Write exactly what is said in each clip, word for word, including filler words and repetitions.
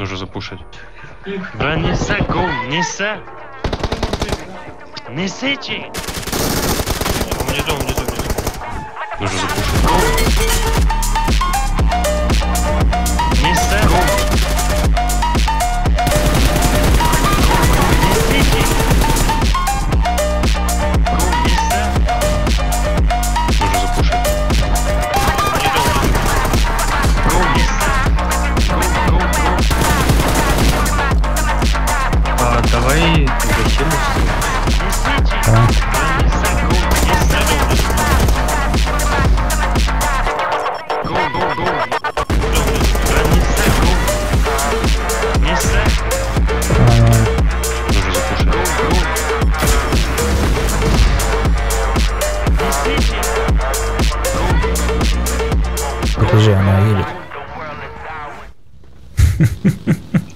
Нужно запушить. Да не сагу, не са. Не сечи. Внизу, внизу, внизу. Нужно запушить. Не сагу.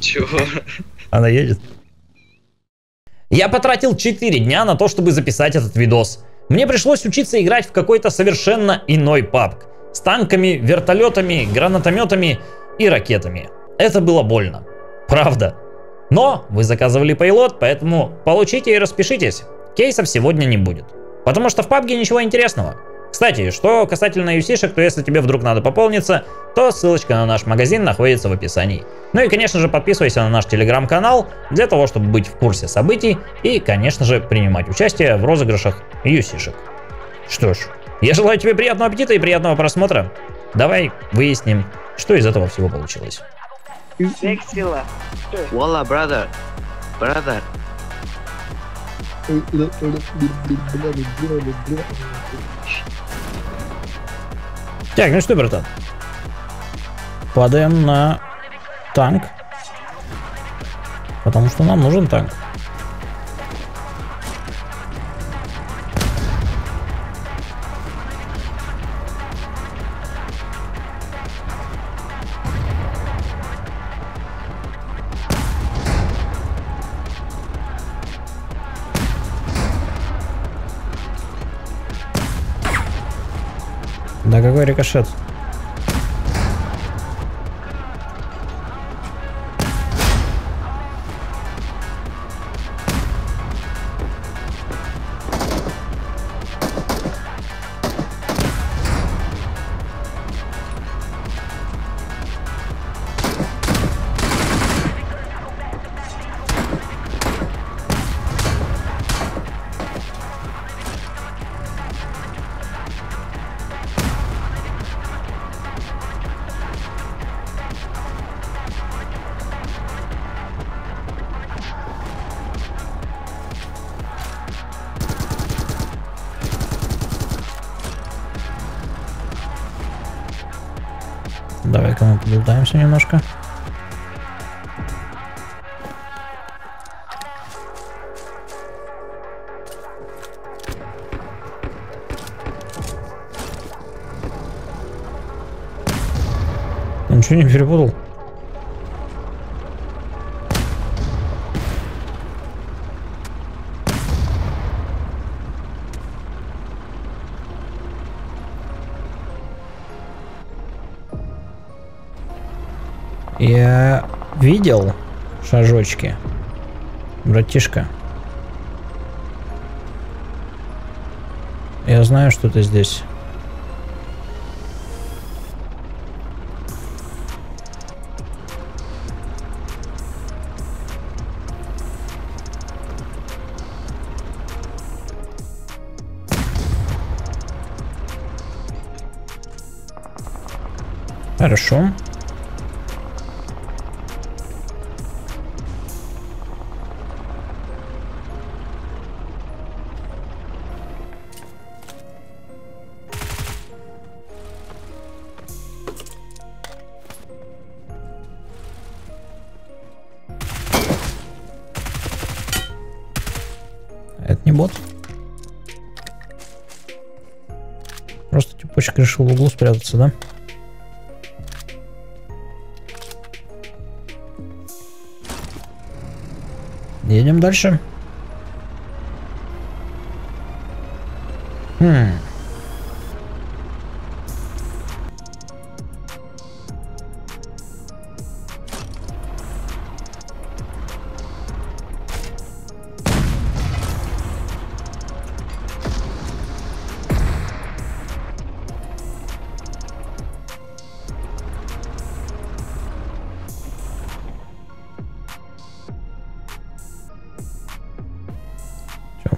Чего? Она едет. Я потратил четыре дня на то, чтобы записать этот видос. Мне пришлось учиться играть в какой-то совершенно иной пабг. С танками, вертолетами, гранатометами и ракетами. Это было больно. Правда. Но вы заказывали Payload, поэтому получите и распишитесь. Кейсов сегодня не будет. Потому что в пабге ничего интересного. Кстати, что касательно ю си-шек, то если тебе вдруг надо пополниться, то ссылочка на наш магазин находится в описании. Ну и, конечно же, подписывайся на наш телеграм-канал, для того, чтобы быть в курсе событий и, конечно же, принимать участие в розыгрышах ю си-шек. Что ж, я желаю тебе приятного аппетита и приятного просмотра. Давай выясним, что из этого всего получилось. Wallah, brother. Brother. Так, ну что, братан? Падаем на танк. Потому что нам нужен танк. Да какой рикошет? Давай-ка мы подождаемся немножко. Я ничего не перепутал. Я видел шажочки, братишка. Я знаю, что ты здесь. Хорошо. Бот. Просто типочек решил в углу спрятаться, да? Едем дальше. Хм.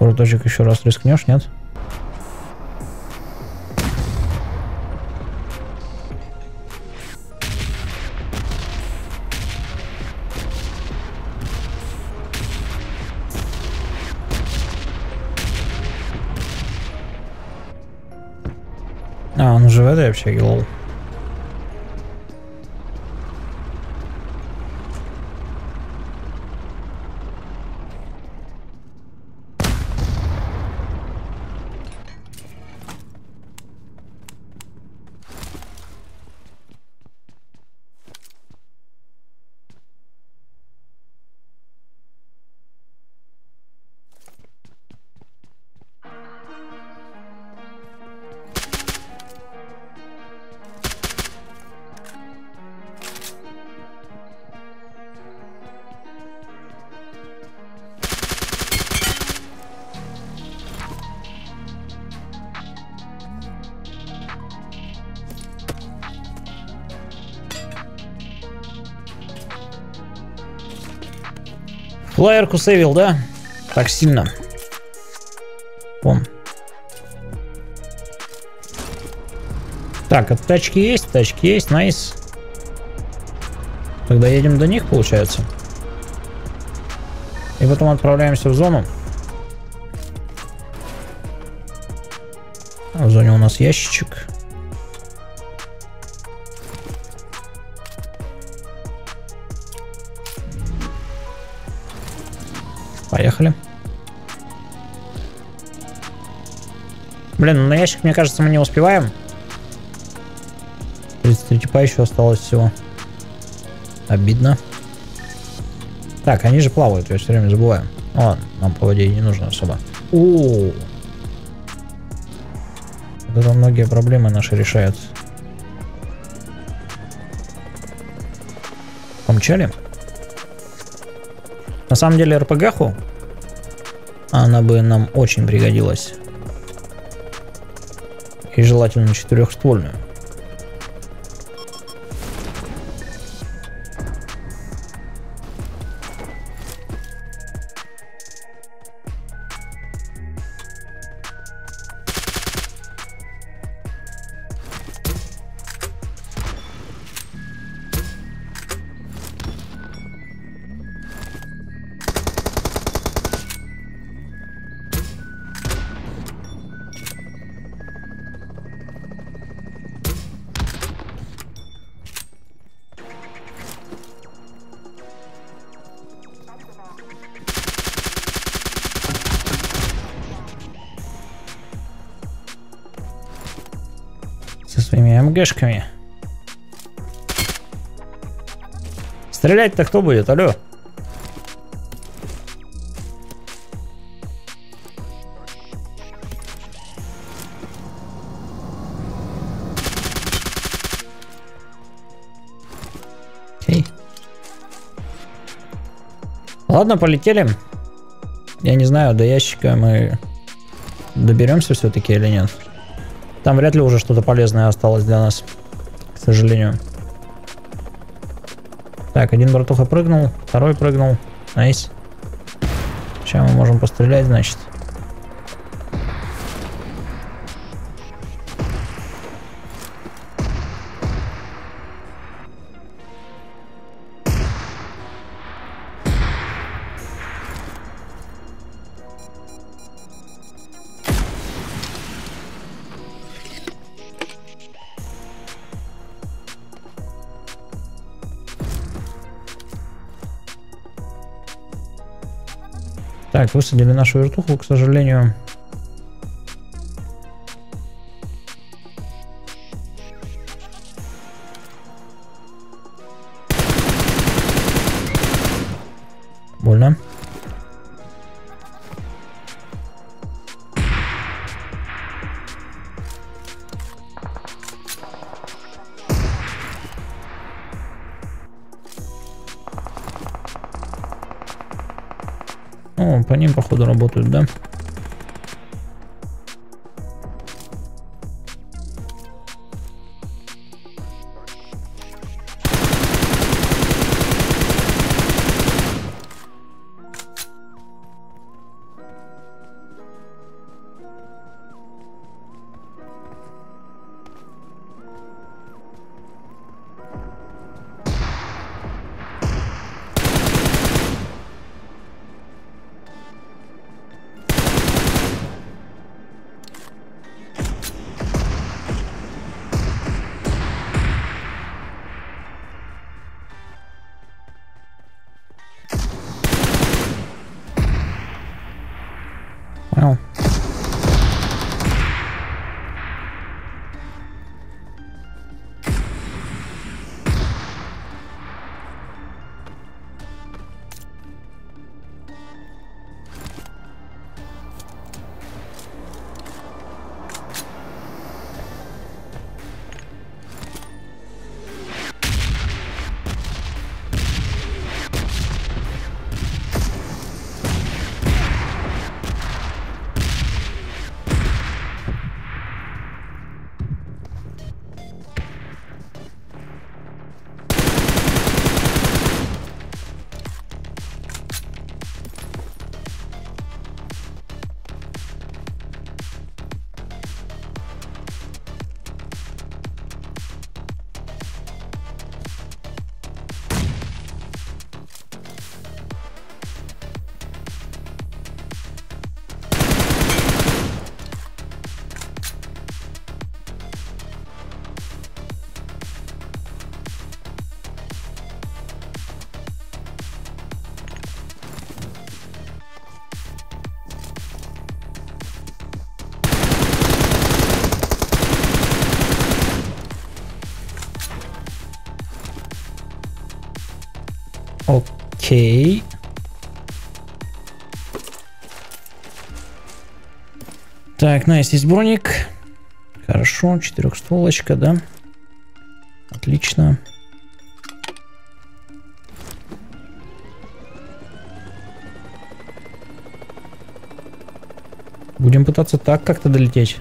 Круточек еще раз рискнешь, нет? А, он уже в этой общаге, лол. Флайерку сейвил, да? Так сильно. Пом. Так, а тачки есть, тачки есть, найс. Тогда едем до них, получается. И потом отправляемся в зону. А в зоне у нас ящичек. Поехали. Блин, ну на ящик, мне кажется, мы не успеваем. тридцать три типа еще осталось всего. Обидно. Так, они же плавают, я все время забываю. О, нам по воде и не нужно особо. У-у-у. Вот это многие проблемы наши решают. Помчали? На самом деле РПГ-ху она бы нам очень пригодилась. И желательно четырехствольную. МГшками. Стрелять-то кто будет, алло? Окей. Ладно, полетели. Я не знаю, до ящика мы доберемся все-таки или нет. Там вряд ли уже что-то полезное осталось для нас, к сожалению. Так, один братуха прыгнул, второй прыгнул. Найс. Сейчас мы можем пострелять, значит. Так, высадили нашу вертуху, к сожалению. Больно. О, по ним, походу, работают, да? Окей. Так, найс, есть броник. Хорошо, четырехстволочка, да? Отлично. Будем пытаться так как-то долететь.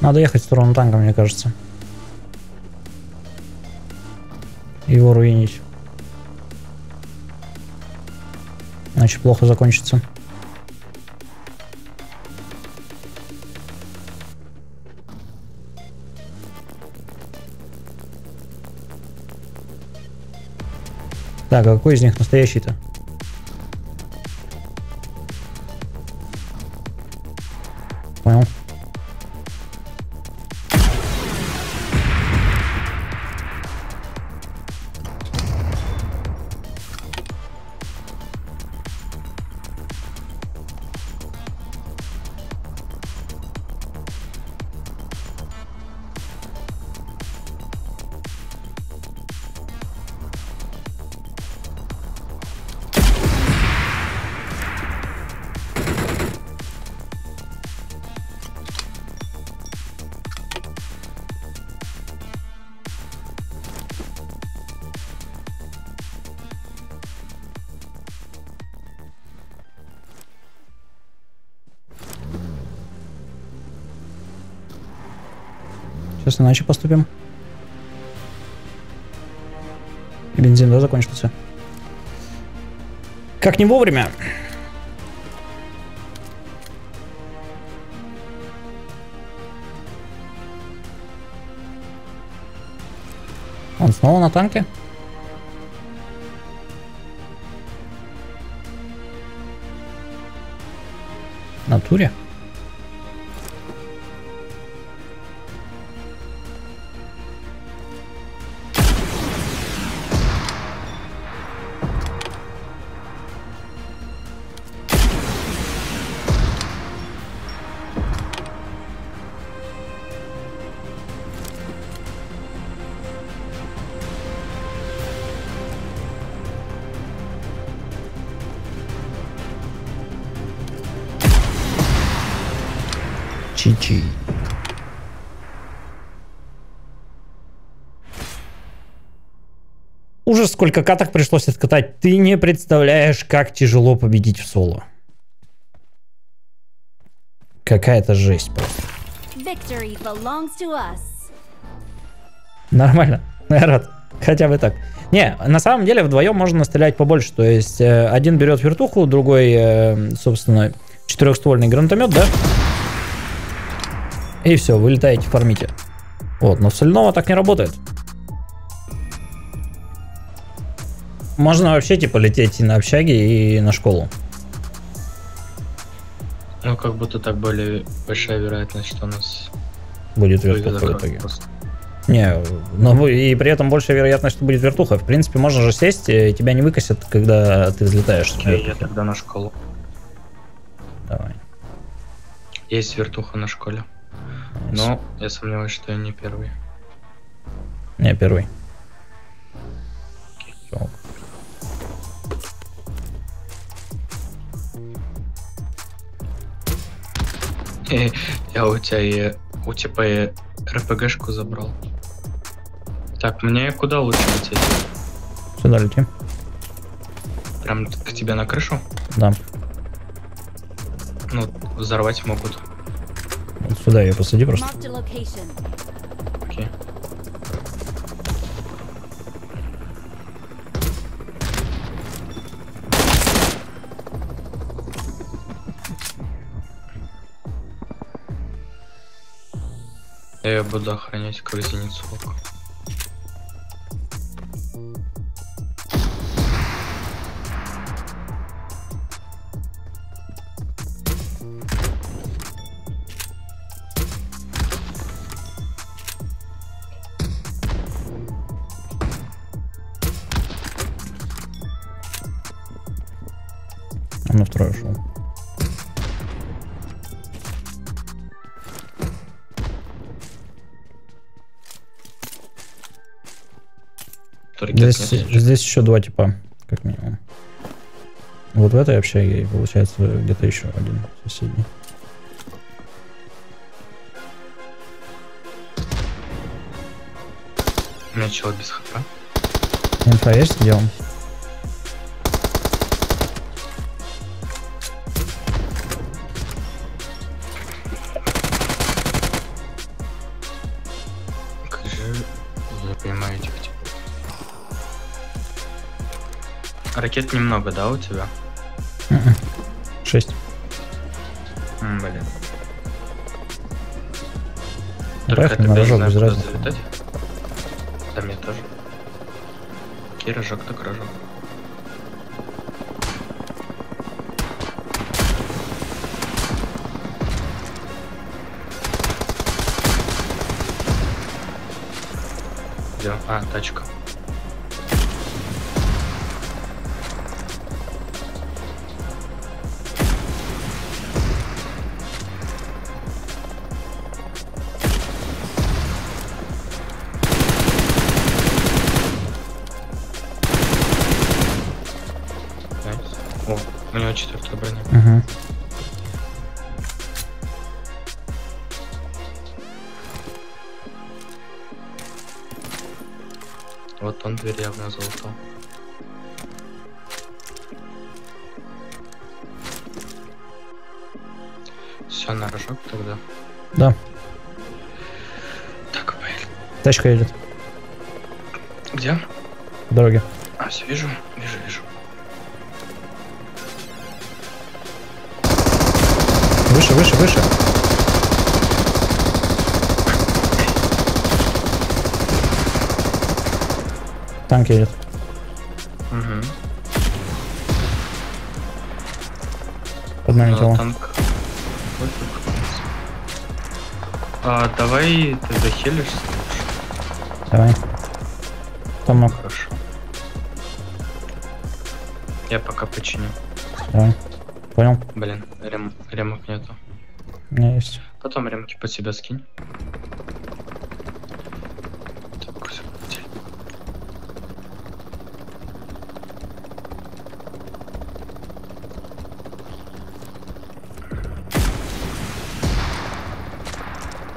Надо ехать в сторону танка, мне кажется. Его руинить. Иначе плохо закончится. Так, а какой из них настоящий-то? Понял. Сейчас иначе поступим. И бензин, да, закончился. Как не вовремя. Он снова на танке. В натуре. Чи-чи. Ужас, сколько каток пришлось откатать. Ты не представляешь, как тяжело победить в соло. Какая-то жесть просто. Нормально, я рад. Хотя бы так. Не, на самом деле вдвоем можно стрелять побольше. То есть э, один берет вертуху, другой, э, собственно, четырехствольный гранатомет, да? И все, вы летаете, фармите. Вот, но в сольного так не работает. Можно вообще типа лететь и на общаги, и на школу. Ну, как будто так более большая вероятность, что у нас будет вертуха в итоге. Просто. Не, но и при этом большая вероятность, что будет вертуха. В принципе, можно же сесть, и тебя не выкосят, когда ты взлетаешь. Окей, я тогда на школу. Давай. Есть вертуха на школе. Но я сомневаюсь, что я не первый. Не первый. Okay. Э, я у тебя и у тебя и РПГшку забрал. Так, мне куда лучше лететь? Сюда лети. Прям к тебе на крышу? Да. Ну, взорвать могут. Вот сюда ее посади просто. Окей. Я ее буду охранять как зеницу ока. Он на второй ушел. Здесь, здесь еще два типа, как минимум. Вот в этой общаге получается где-то еще один соседний. У меня человек без хп. Инфа есть, где он? Как же я понимаю этих типов. Ракет немного, да, у тебя? шесть. М, блин. Только это без знаю, куда залетать. Там я тоже. Окей, рожок так рожок. Где? А, тачка. У него четвертая броня. Ага. Вот он дверь явно золото. Все, на рожок тогда. Да. Так, поехали. Тачка едет. Где? По дороге. А, все, вижу, вижу, вижу. Выше, выше, выше. Танк едет. Угу. Под нами тело. Танк. А, давай ты захилишься. Давай. Там ног. Хорошо. Я пока починю. Давай. Понял? Блин, рем, ремок нету. У меня есть. Потом ремки под себя скинь. Так, все,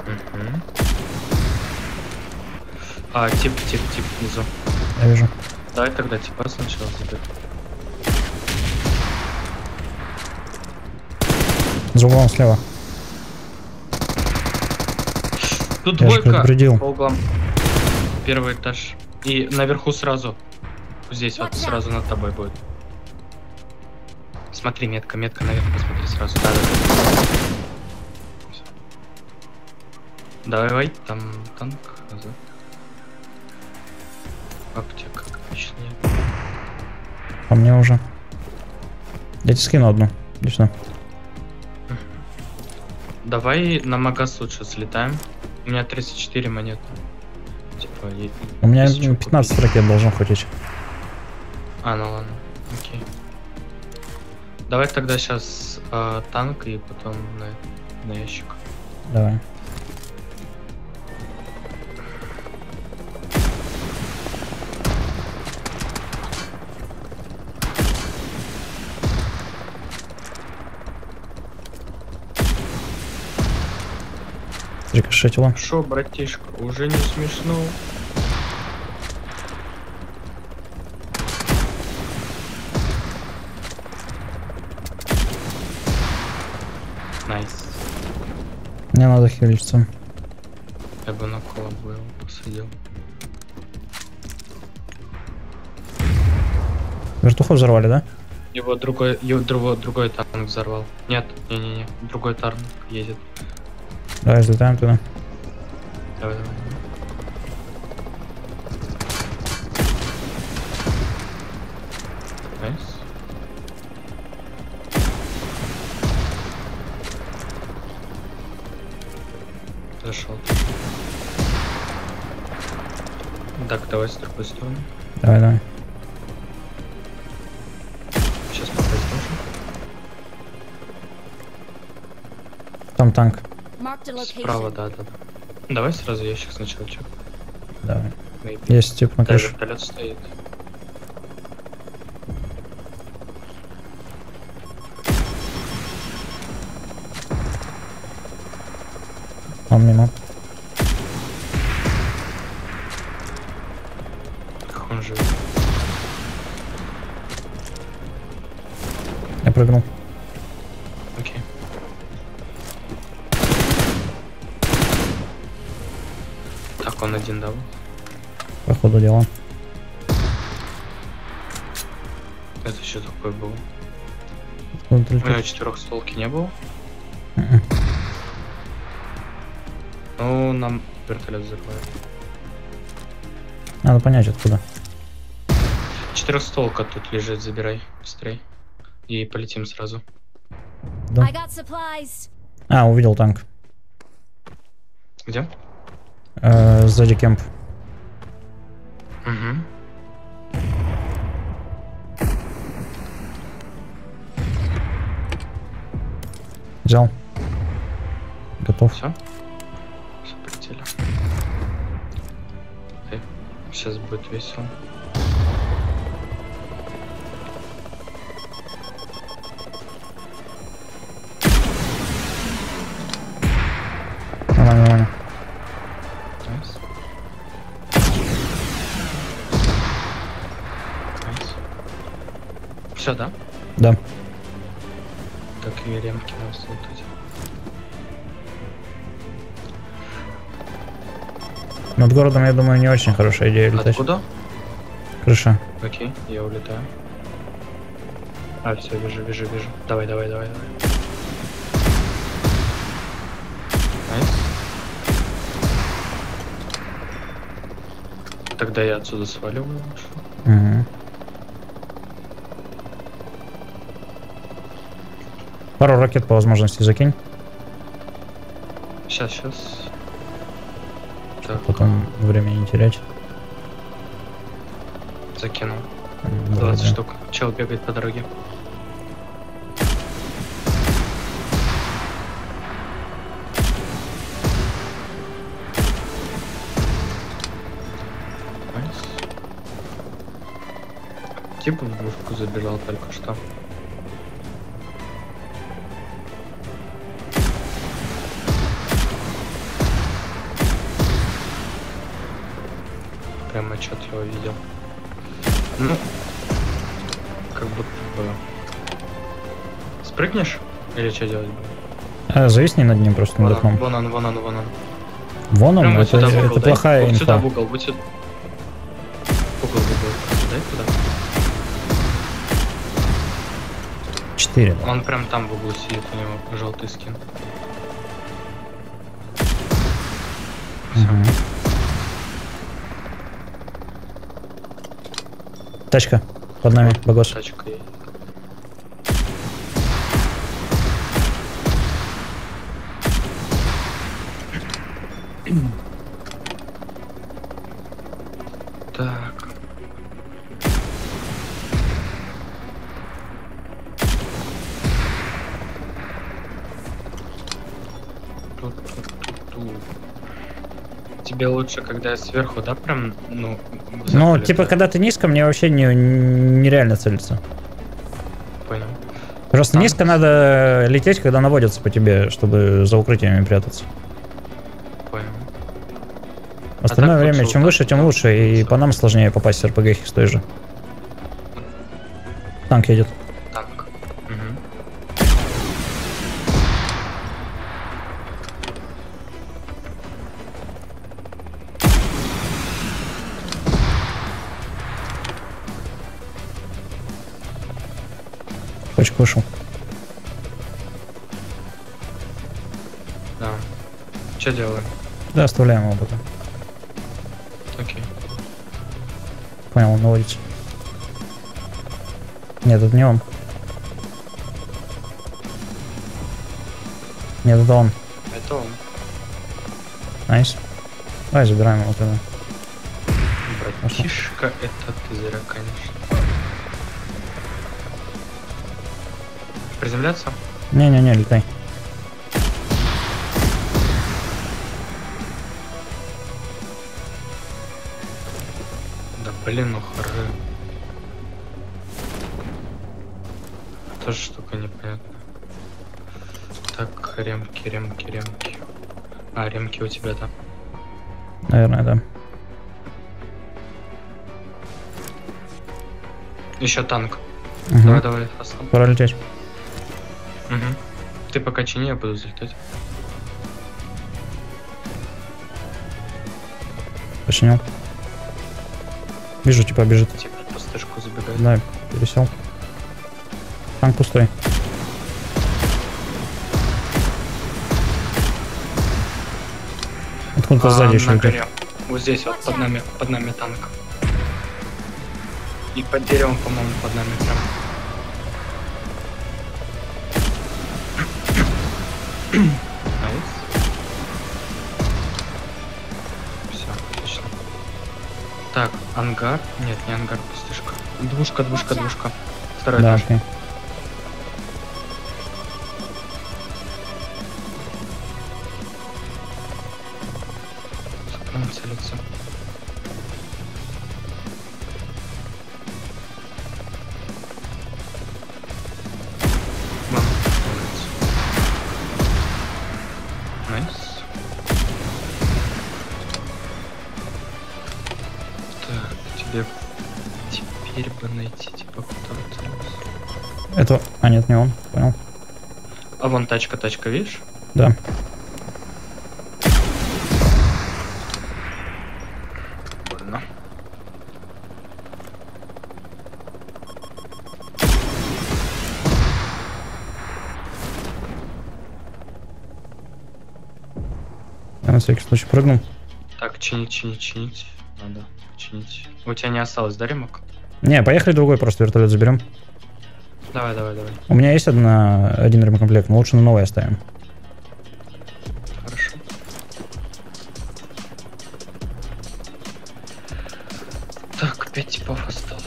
угу. А, тип, тип, тип внизу. Я вижу. Давай тогда типа сначала забить. За углом слева. Тут я двойка по углам. Первый этаж. И наверху сразу. Здесь вот сразу над тобой будет. Смотри, метка, метка наверх, посмотри сразу. Давай, давай, там танк. Аптека, отлично. По мне уже. Я тебе скину одну. Отлично. Давай на магаз лучше слетаем. У меня тридцать четыре монеты. Типа, у меня пятнадцать купить. Ракет должен хватить. А, ну ладно. Окей. Давай тогда сейчас э, танк и потом на, на ящик. Давай. Рикошетило. Шо, братишка, уже не смешно. Найс. Мне надо хилиться. Я бы на колобу его посадил. Вертуху взорвали, да? Его другой, его другой, другой танк взорвал. Нет, не-не-не, другой танк едет. Давай, взлетаем туда. Давай, давай. Найс. Зашел. Так, давай с другой стороны. Давай, давай. Сейчас попасть нужно. Там танк. Справа, да, да, да. Давай сразу ящик сначала чек. Давай. Есть тип на крыше. Вертолет стоит. Он мимо. Как он жив? Я прыгнул. Окей. Так, он один дал. По ходу дела. Это еще такой был. У меня четырех столки не было. Ну, нам вертолет взрывает. Надо понять, откуда. Четырехстволка тут лежит, забирай быстрей. И полетим сразу. Да. А, увидел танк. Где? Э-э, сзади кемп. Угу. Взял. Готов. Все? Сейчас будет весело. Нормально, нормально. Найс. Найс. Все, да? Да. Так и ремки нам стоит над городом, я думаю, не очень хорошая идея летать. Откуда? Крыша. Окей, я улетаю. А, все, вижу, вижу, вижу. Давай, давай, давай, давай. Найс. Тогда я отсюда сваливаю. Угу. Пару ракет по возможности закинь. Сейчас, сейчас. Так. Потом времени не терять. Закинул. двадцать штук. Чел бегает по дороге. Тип в двушку забежал только что. Прямо отчетливо видел. Ну, как будто бы... Спрыгнешь? Или что делать будем? А, зависни над ним просто над окном. Вон он, вон он, вон он. Вон он? Прямо это вот это угол, плохая вот инфа. Сюда в угол, будь сюда. В угол, в угол. Дай туда. четыре. Он прям там в углу сидит, у него желтый скин. Угу. Тачка под нами, багаж. Тачка. Так. Ту-ту-ту-ту. Тебе лучше, когда я сверху, да, прям, ну. Ну, типа, когда ты низко, мне вообще не, нереально целиться. Понял. Просто там низко надо лететь, когда наводятся по тебе, чтобы за укрытиями прятаться. Понял. Остальное а время, лучше, чем там, выше, тем там, лучше, там, и все. По нам сложнее попасть с эр пэ гэ с той же. Танк едет. Танк. Угу. Вышел. Да. Что делаем? Да, оставляем его пока. Окей. Понял, он наводится. Нет, это не он. Нет, это он. Это он. Найс. Давай забираем его тогда. Братишка, это ты зря, конечно. Приземляться? Не-не-не, летай. Блин, ну хоры. Тоже штука непонятная. Так, ремки, ремки, ремки. А, ремки у тебя там. Наверное, да. Еще танк. Угу. Давай, давай, фастом. Пора лететь. Угу. Ты пока чини, я буду взлетать. Починил. Вижу, типа бежит. Типа по стежку забегает. Да, пересел. Танк пустой. Откуда-то а, сзади еще горе. Вот здесь вот под нами, под нами танк. И под деревом, по-моему, под нами прям. Найс. Все, отлично. Так, ангар. Нет, не ангар, пустышка. Двушка, двушка, двушка. Второй этаж. Да, вон тачка, тачка, видишь? Да. Больно. Я на всякий случай прыгнул. Так, чинить, чинить, чинить. Надо чинить. У тебя не осталось, да, ремок? Не, поехали другой просто вертолет заберем. Давай, давай, давай. У меня есть одна, один ремкомплект, но лучше на новый оставим. Хорошо. Так, пять типов осталось.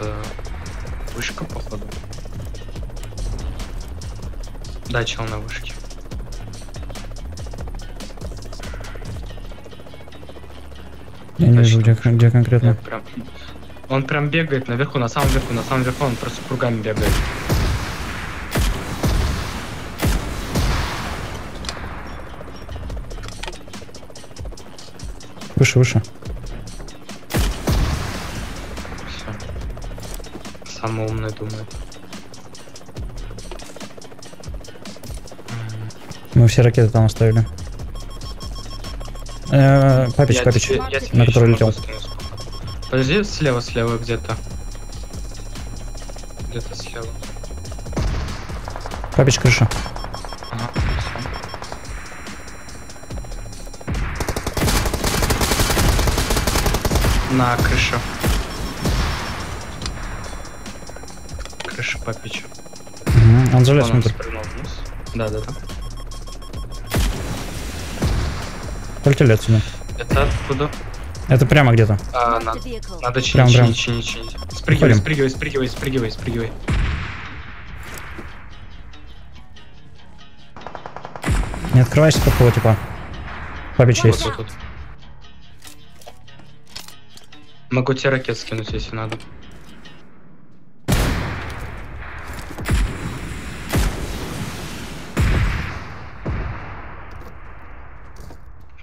Это вышка, походу. Да, чел на вышке. Я не вижу, где, где конкретно. Прям, он прям бегает наверху, на самом верху, на самом верху, он просто кругами бегает. Выше, выше. Все. Самый умный думает. Мы все ракеты там оставили. Папич, я папич, тебе, я на который летел. Подожди, слева, слева где-то. Где-то слева. Папич, крыша. Ага, на крышу. Крыша папича. Угу. Он залез внутрь. Да, да, да. Полетели отсюда. Это откуда? Это прямо где-то. А, надо, надо чинить, прям, чинить, чинить, чинить. Спрыгивай, спрыгивай, спрыгивай, спрыгивай, спрыгивай. Не открывайся такого типа. Папич есть. Вот, вот, вот. Могу тебе ракет скинуть, если надо.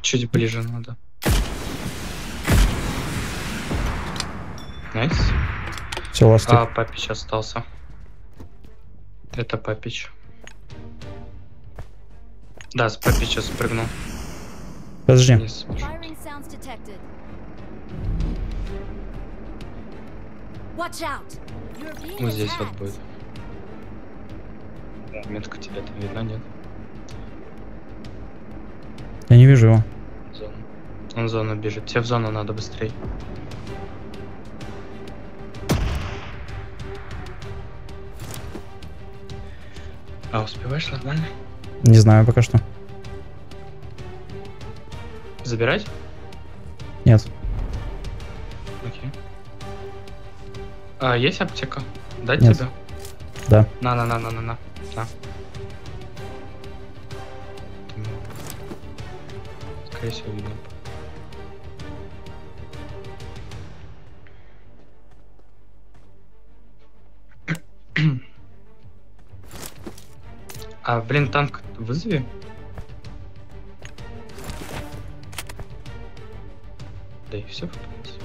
Чуть ближе надо. Найс. Все, ласты. А, папич остался. Это папич. Да, с папича спрыгнул. Подожди. Вниз. Ну здесь вот будет. Да, метка тебя там видно, нет? Я не вижу его. Зона. Он в зону бежит. Тебе в зону надо быстрее. А успеваешь нормально? Не знаю пока что. Забирать? Нет. Окей. А, есть аптека? Дать тебе? Да. На-на-на-на-на-на. Скорее всего, видно. А, блин, танк вызови. Да и все, в принципе.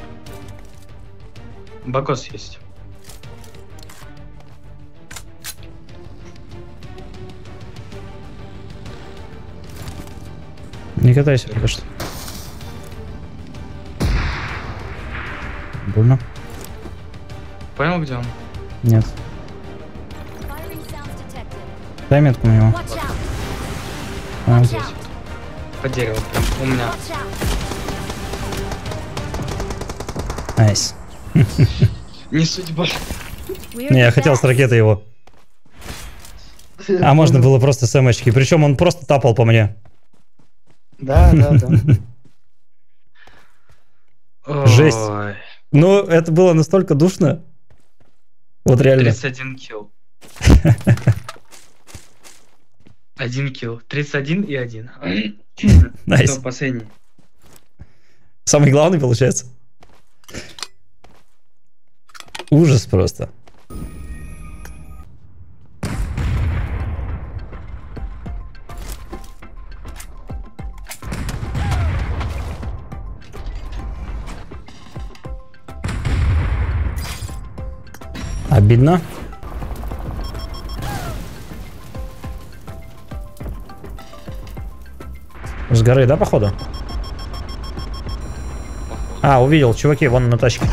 Багос есть. Не катайся, пока что. Больно. Понял, где он? Нет. Дай метку на него. Он здесь. По дереву. У меня. Найс. Не судьба. Не, я хотел с ракеты его. А можно было просто с эмочки. Причем он просто тапал по мне. Да, да, да. Жесть. Ну, это было настолько душно. Вот реально. тридцать один килл. Один килл. тридцать один и один. Найс. Последний. Самый главный, получается. Ужас просто. Обидно. С горы, да, походу? А, увидел, чуваки, вон на тачке.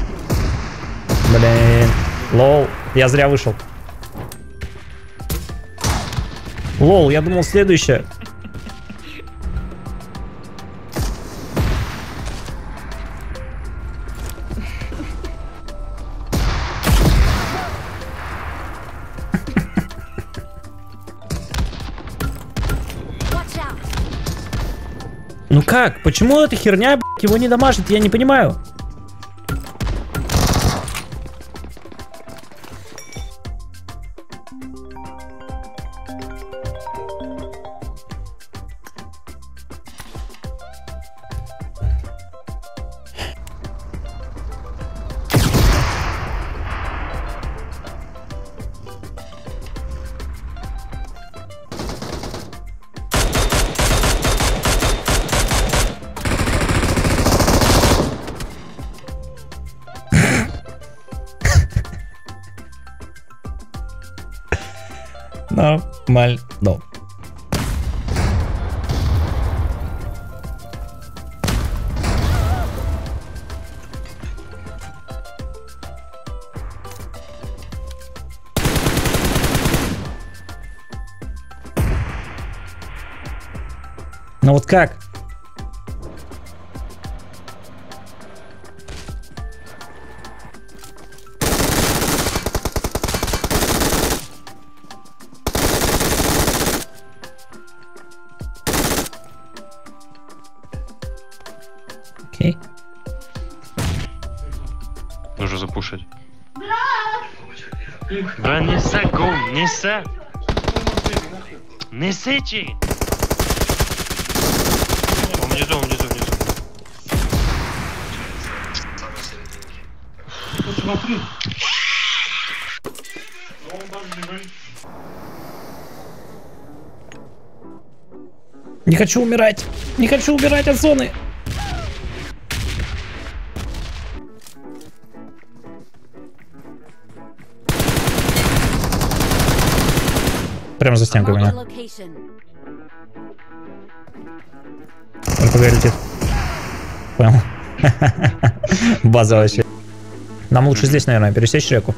Блин. Лол, я зря вышел. Лол, я думал следующее. Ну как? Почему эта херня, блядь, его не дамажит? Я не понимаю. Нормально. No. Ну вот как? Нужно запушить. Да не сагу, не са. Не сычи. Он внизу, он внизу, внизу. Не хочу умирать. Не хочу умирать от зоны. Прямо за стенкой меня. РПГ летит. Понял. База вообще. Нам лучше здесь, наверное, пересечь реку.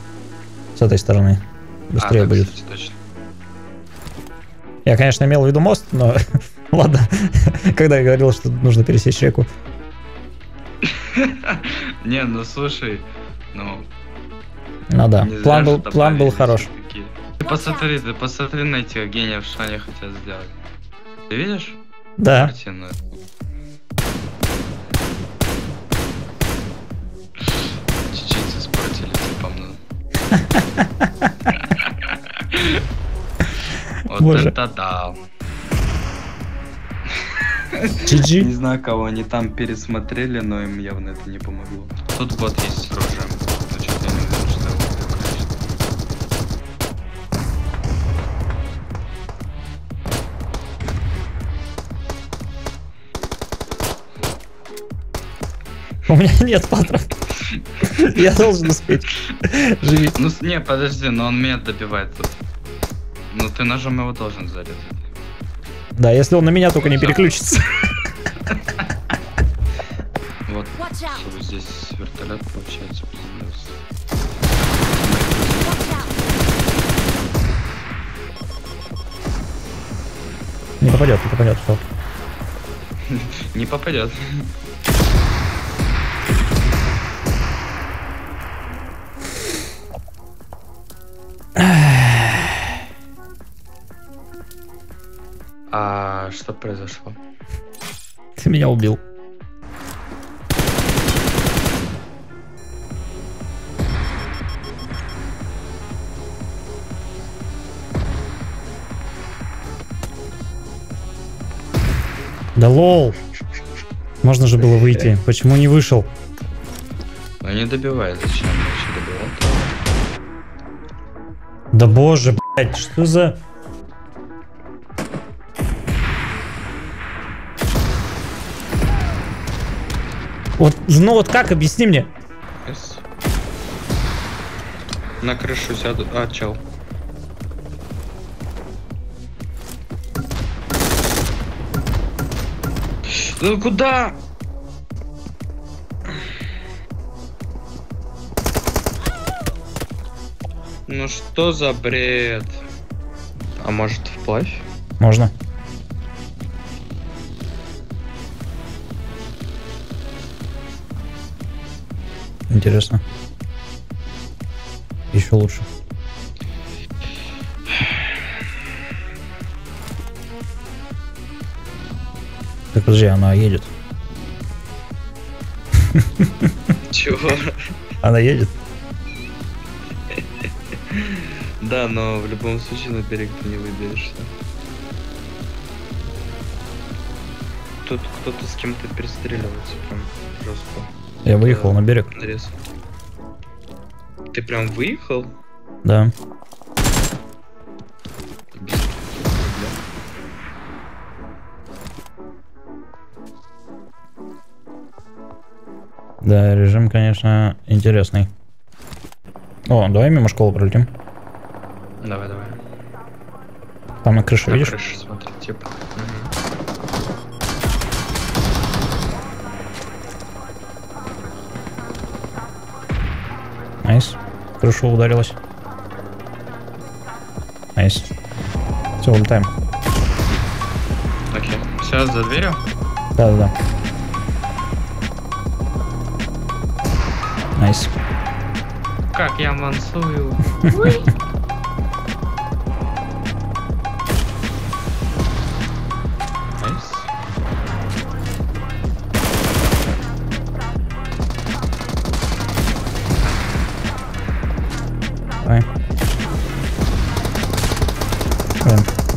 С этой стороны. Быстрее а, будет. Точно. Я, конечно, имел в виду мост, но... Ладно. Когда я говорил, что нужно пересечь реку. Не, ну слушай, ну... Ну да. План был, план был хорош. Ты посмотри, ты посмотри на этих гениев, что они хотят сделать. Ты видишь? Да. Картину? Чеченцы спортили, ты по мне. Вот Боже. Это да. джи джи. Не знаю, кого они там пересмотрели, но им явно это не помогло. Тут вот есть с оружием. Ну, что-то я не знаю, что я убью, конечно. У меня нет патронов. Я должен успеть. Живи. Ну, не, подожди, но он меня добивает тут. Ну, ты ножом его должен зарезать. Да, если он на меня только не переключится. Вот, чтобы здесь вертолет получается. Не попадет, не попадет, что? Не попадет. А что произошло? Ты меня убил. Да лол. Можно же было выйти. Почему не вышел? Ну не добивай, зачем вообще добивать? Да боже, блять, что за... Вот, ну вот как, объясни мне. Yes. На крышу сяду. А, чел. Ну куда? Ну что за бред? А может вплавь? Можно. Интересно. Еще лучше. Так, подожди, она едет. Чего? Она едет? Да, но в любом случае на берег ты не выберешься. Тут кто-то с кем-то перестреливается прям жестко. Я выехал на берег. Нарез. Ты прям выехал? Да. Да, режим, конечно, интересный. О, давай мимо школы пролетим. Давай, давай. Там на крышу, на видишь? Крышу, смотри, типа. Найс. Крышу ударилась. Найс. Все, улетаем. Окей. Сейчас за дверью? Да-да-да. Найс. Как я мансую.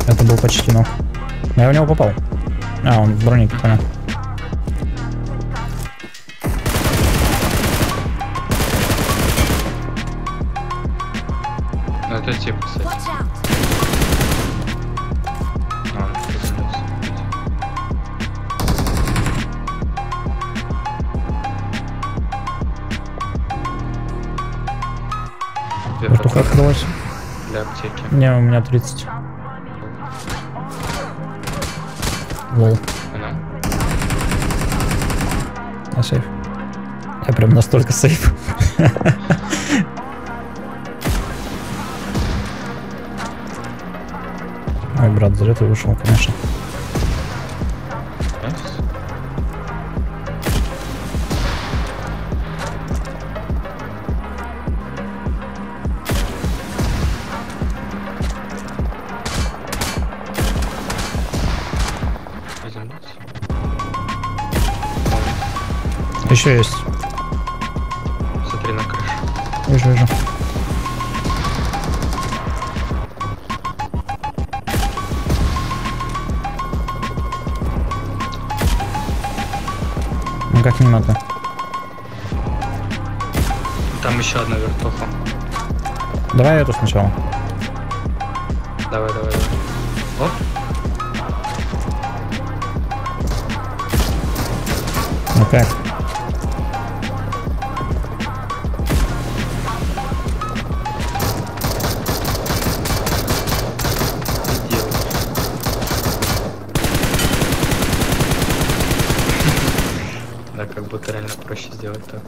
Это был почти ног. Я в него попал. А, он в бронике, понятно. Это тип, кстати. А, вертуха открылась. Для аптеки. Не, у меня тридцать. Лол. А сейф. Я прям настолько сейф. Ой, брат, зря ты вышел, конечно. Еще есть. Смотри на крышу. Вижу, вижу. как не надо. Там еще одна вертуха. Давай эту сначала. Давай, давай, давай. Оп. Ну как? Да, как будто реально проще сделать так.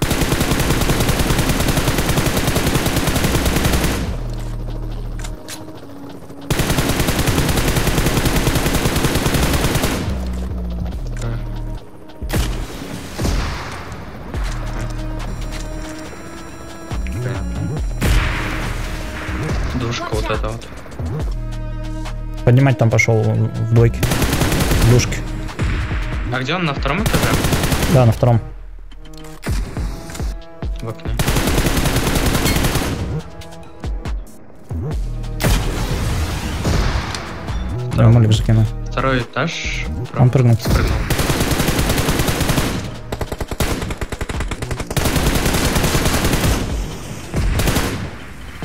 Душка вот эта вот. Поднимать там пошел в двойке. В душке. А где он, на втором этаже? Да, на втором. В окне. Да, молик закинул. Второй этаж. Прав... Он прыгнул. Прыгнул.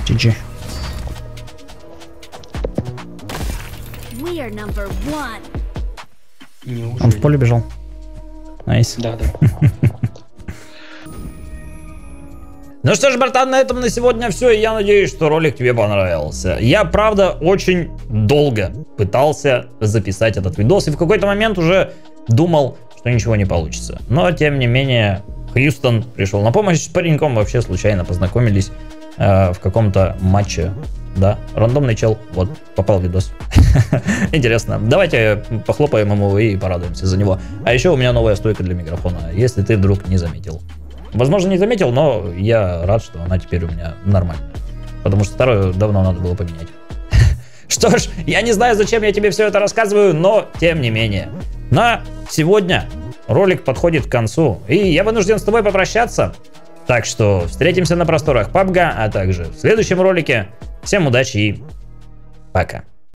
джи джи. Он в поле бежал. Найс. Да, да. Ну что ж, братан, на этом на сегодня все. Я надеюсь, что ролик тебе понравился. Я, правда, очень долго пытался записать этот видос. И в какой-то момент уже думал, что ничего не получится. Но, тем не менее, Хьюстон пришел на помощь. С пареньком вообще случайно познакомились э, в каком-то матче. Да, рандомный чел, вот, попал в видос. Интересно. Давайте похлопаем ему и порадуемся за него. А еще у меня новая стойка для микрофона, если ты вдруг не заметил. Возможно, не заметил, но я рад, что она теперь у меня нормальная. Потому что старую давно надо было поменять. Что ж, я не знаю, зачем я тебе все это рассказываю, но тем не менее. На сегодня ролик подходит к концу, и я вынужден с тобой попрощаться. Так что встретимся на просторах пабг, а также в следующем ролике. Всем удачи и пока.